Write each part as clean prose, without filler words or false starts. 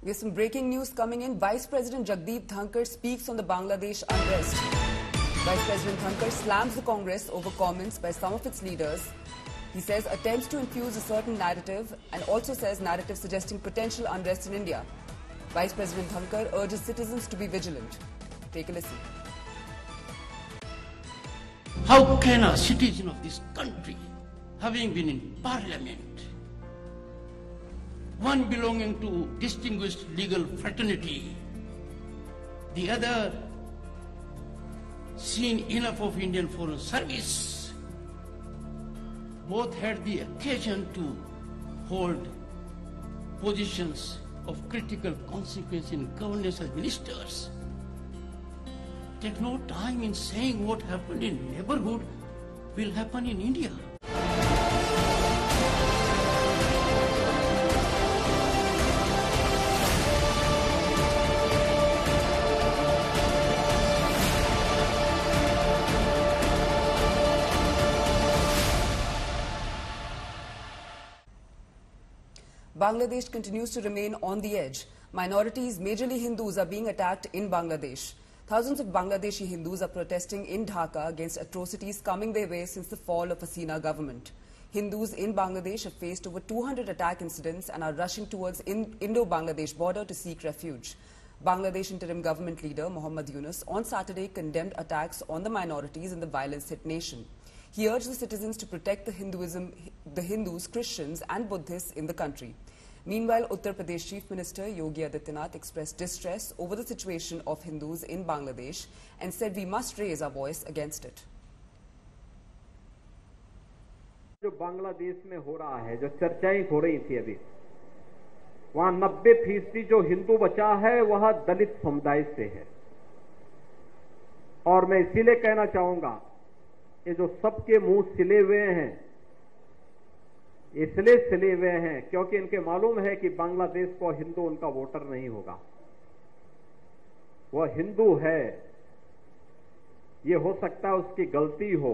There's some breaking news coming in. Vice President Jagdeep Dhankar speaks on the Bangladesh unrest. Vice President Dhankar slams the Congress over comments by some of its leaders. He says attempts to infuse a certain narrative and also says narrative suggesting potential unrest in India. Vice President Dhankar urges citizens to be vigilant. Take a listen. How can a citizen of this country, having been in parliament, one belonging to distinguished legal fraternity, the other seen enough of Indian Foreign Service, both had the occasion to hold positions of critical consequence in governance as ministers, take no time in saying what happened in neighborhood will happen in India. Bangladesh continues to remain on the edge. Minorities, majorly Hindus, are being attacked in Bangladesh. Thousands of Bangladeshi Hindus are protesting in Dhaka against atrocities coming their way since the fall of Hasina government. Hindus in Bangladesh have faced over 200 attack incidents and are rushing towards Indo-Bangladesh border to seek refuge. Bangladesh interim government leader Muhammad Yunus on Saturday condemned attacks on the minorities in the violence-hit nation. He urged the citizens to protect the Hindus, Christians and Buddhists in the country. Meanwhile, Uttar Pradesh Chief Minister Yogi Adityanath expressed distress over the situation of Hindus in Bangladesh and said we must raise our voice against it. जो बांग्लादेश में हो रहा है, जो चर्चाएं हो रही थी अभी, वहाँ 90% जो हिंदू बचा है, वह दलित समुदाय से है। और मैं इसीलिए कहना चाहूँगा, ये जो सबके मुंह सिले हुए हैं, इसलिए सिले हुए हैं क्योंकि इनके मालूम है कि बांग्लादेश को हिंदू उनका वोटर नहीं होगा, वह हिंदू है। ये हो सकता है उसकी गलती हो,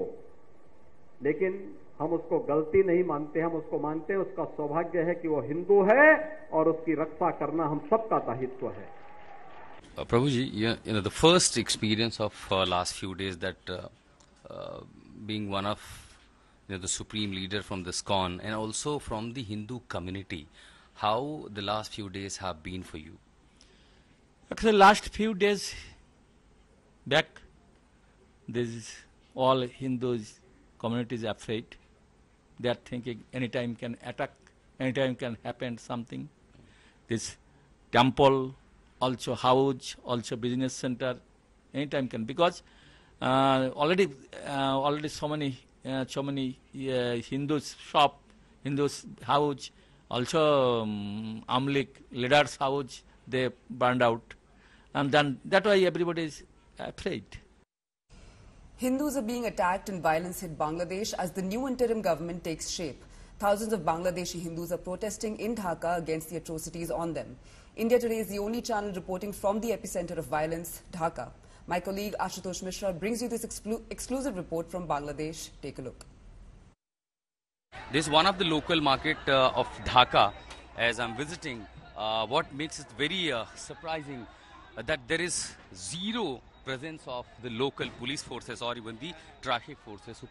लेकिन हम उसको गलती नहीं मानते, हम उसको मानते हैं उसका सौभाग्य है कि वो हिंदू है और उसकी रक्षा करना हम सबका दायित्व है। Prabhuji, you know the first experience of last few days that being one of the supreme leader from the SCON and also from the Hindu community, how the last few days have been for you? Okay, the last few days back, this all Hindus communities are afraid. They are thinking anytime can attack, anytime can happen something. This temple, also house, also business center, anytime can, because already so many Hindus shop, Hindus house, also Amlik leaders house, they burned out. And then that why everybody is afraid. Hindus are being attacked and violence hit Bangladesh as the new interim government takes shape. Thousands of Bangladeshi Hindus are protesting in Dhaka against the atrocities on them. India Today is the only channel reporting from the epicenter of violence, Dhaka. My colleague Ashutosh Mishra brings you this exclusive report from Bangladesh. Take a look. This is one of the local market of Dhaka. As I'm visiting, what makes it very surprising that there is zero presence of the local police forces or even the traffic forces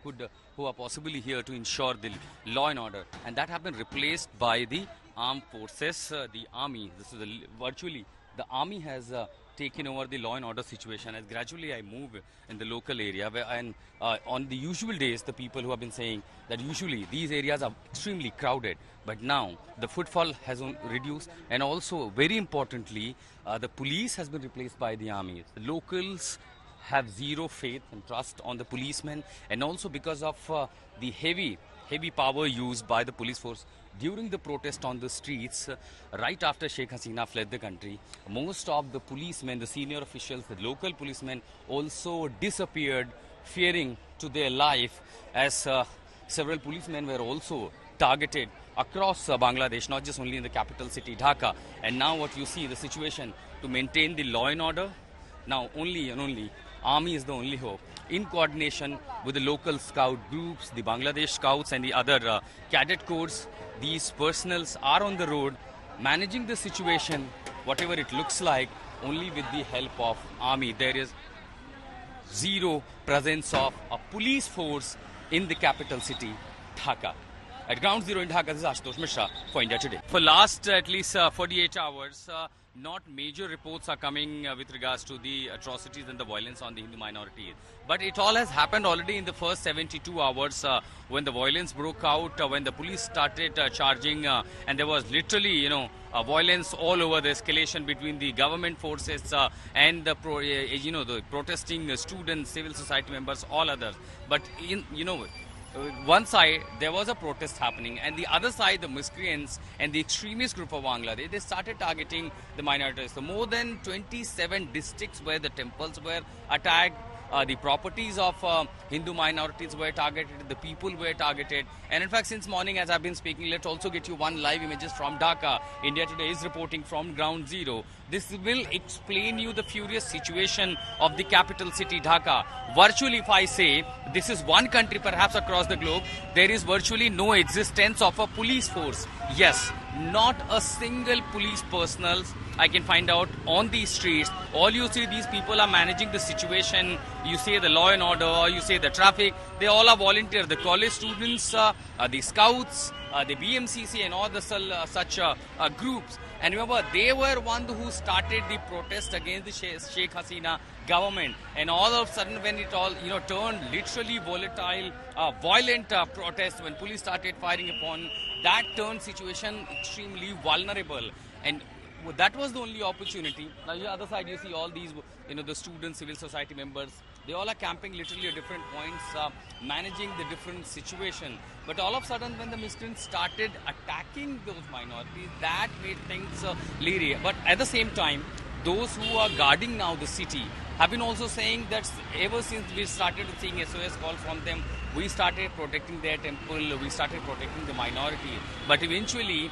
who are possibly here to ensure the law and order. And that have been replaced by the armed forces, the army. This is virtually the army has taken over the law and order situation. As gradually I move in the local area, and on the usual days, the people who have been saying that usually these areas are extremely crowded, but now the footfall has reduced, and also very importantly, the police has been replaced by the army. The locals have zero faith and trust on the policemen, and also because of the heavy power used by the police force during the protest on the streets right after Sheikh Hasina fled the country. Most of the policemen, the senior officials, the local policemen also disappeared, fearing to their life, as several policemen were also targeted across Bangladesh, not just only in the capital city Dhaka. And now what you see, the situation to maintain the law and order, now only and only army is the only hope. In coordination with the local scout groups, the Bangladesh scouts and the other cadet corps, these personnels are on the road managing the situation whatever it looks like, only with the help of army. There is zero presence of a police force in the capital city, Dhaka. At Ground Zero in Dhaka, this is Ashutosh Mishra for India Today. For last at least 48 hours, not major reports are coming with regards to the atrocities and the violence on the Hindu minority. But it all has happened already in the first 72 hours when the violence broke out, when the police started charging, and there was literally, violence all over, the escalation between the government forces and the the protesting students, civil society members, all others. But one side, there was a protest happening, and the other side, the miscreants and the extremist group of Bangladesh, they started targeting the minorities. So more than 27 districts where the temples were attacked, the properties of Hindu minorities were targeted, the people were targeted. And in fact, since morning, as I've been speaking, let's also get you one live images from Dhaka. India Today is reporting from Ground Zero. This will explain you the furious situation of the capital city, Dhaka. Virtually, if I say, this is one country perhaps across the globe, there is virtually no existence of a police force. Yes, not a single police personnel I can find out on these streets. All you see, these people are managing the situation. You say the law and order, or you say the traffic. They all are volunteers. The college students, the scouts, the BMCC and all the such groups. And remember, they were one who started the protest against the Sheikh Hasina government. And all of a sudden, when it all turned literally volatile, violent protests, when police started firing upon, that turned situation extremely vulnerable. And that was the only opportunity. Now, the other side, you see all these, the students, civil society members, they all are camping literally at different points, managing the different situation. But all of a sudden, when the miscreants started attacking those minorities, that made things leery. But at the same time, those who are guarding now the city have been also saying that ever since we started seeing SOS calls from them, we started protecting their temple, we started protecting the minority. But eventually,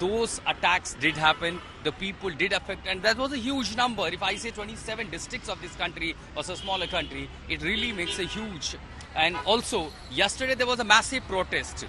those attacks did happen, the people did affect, and that was a huge number. If I say 27 districts of this country, was a smaller country, it really makes a huge. And also, yesterday there was a massive protest.